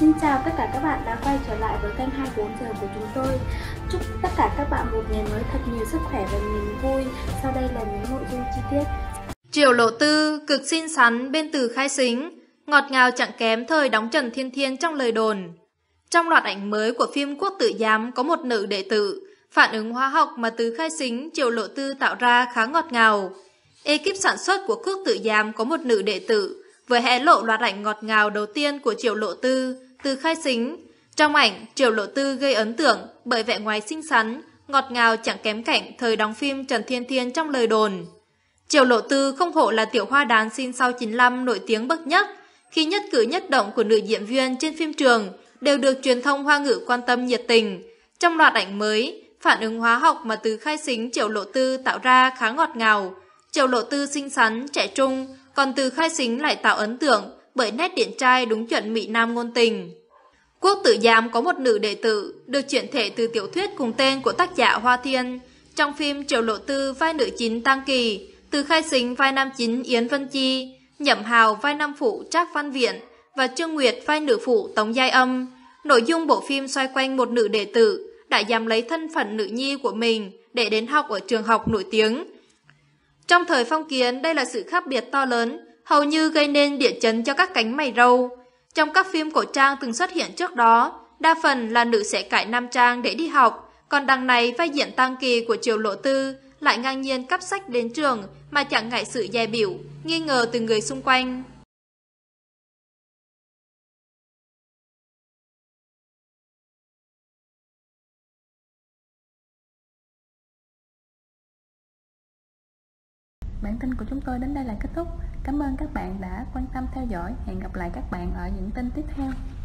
Xin chào tất cả các bạn đã quay trở lại với kênh 24 giờ của chúng tôi. Chúc tất cả các bạn một ngày mới thật nhiều sức khỏe và niềm vui. Sau đây là những nội dung chi tiết. Triệu Lộ Tư cực xinh xắn bên Từ Khai Sính, ngọt ngào chẳng kém thời đóng Trần Thiên Thiên trong lời đồn. Trong loạt ảnh mới của phim Quốc Tử Giám có một nữ đệ tử, phản ứng hóa học mà Từ Khai Sính, Triệu Lộ Tư tạo ra khá ngọt ngào. Ekip sản xuất của Quốc Tử Giám có một nữ đệ tử vừa hé lộ loạt ảnh ngọt ngào đầu tiên của Triệu Lộ Tư, Từ Khai Sính. Trong ảnh, Triệu Lộ Tư gây ấn tượng bởi vẻ ngoài xinh xắn, ngọt ngào chẳng kém cảnh thời đóng phim Trần Thiên Thiên trong lời đồn. Triệu Lộ Tư không hổ là tiểu hoa đán sinh sau 95 nổi tiếng bậc nhất, khi nhất cử nhất động của nữ diễn viên trên phim trường đều được truyền thông Hoa ngữ quan tâm nhiệt tình. Trong loạt ảnh mới, phản ứng hóa học mà Từ Khai Sính, Triệu Lộ Tư tạo ra khá ngọt ngào. Triệu Lộ Tư xinh xắn, trẻ trung, còn Từ Khai Sính lại tạo ấn tượng bởi nét điển trai đúng chuẩn mỹ nam ngôn tình. Quốc Tử Giám có một nữ đệ tử được chuyển thể từ tiểu thuyết cùng tên của tác giả Hoa Thiên. Trong phim, Triệu Lộ Tư vai nữ chính Tăng Kỳ, Từ Khai Sính vai nam chính Yến Vân Chi, Nhậm Hào vai nam phụ Trác Văn Viện và Trương Nguyệt vai nữ phụ Tống Giai Âm. Nội dung bộ phim xoay quanh một nữ đệ tử đã dám lấy thân phận nữ nhi của mình để đến học ở trường học nổi tiếng. Trong thời phong kiến, đây là sự khác biệt to lớn, hầu như gây nên địa chấn cho các cánh mày râu. Trong các phim cổ trang từng xuất hiện trước đó, đa phần là nữ sẽ cải nam trang để đi học, còn đằng này vai diễn Tăng Kỳ của Triệu Lộ Tư lại ngang nhiên cắp sách đến trường mà chẳng ngại sự dè bỉu, nghi ngờ từ người xung quanh. Bản tin của chúng tôi đến đây là kết thúc. Cảm ơn các bạn đã quan tâm theo dõi. Hẹn gặp lại các bạn ở những tin tiếp theo.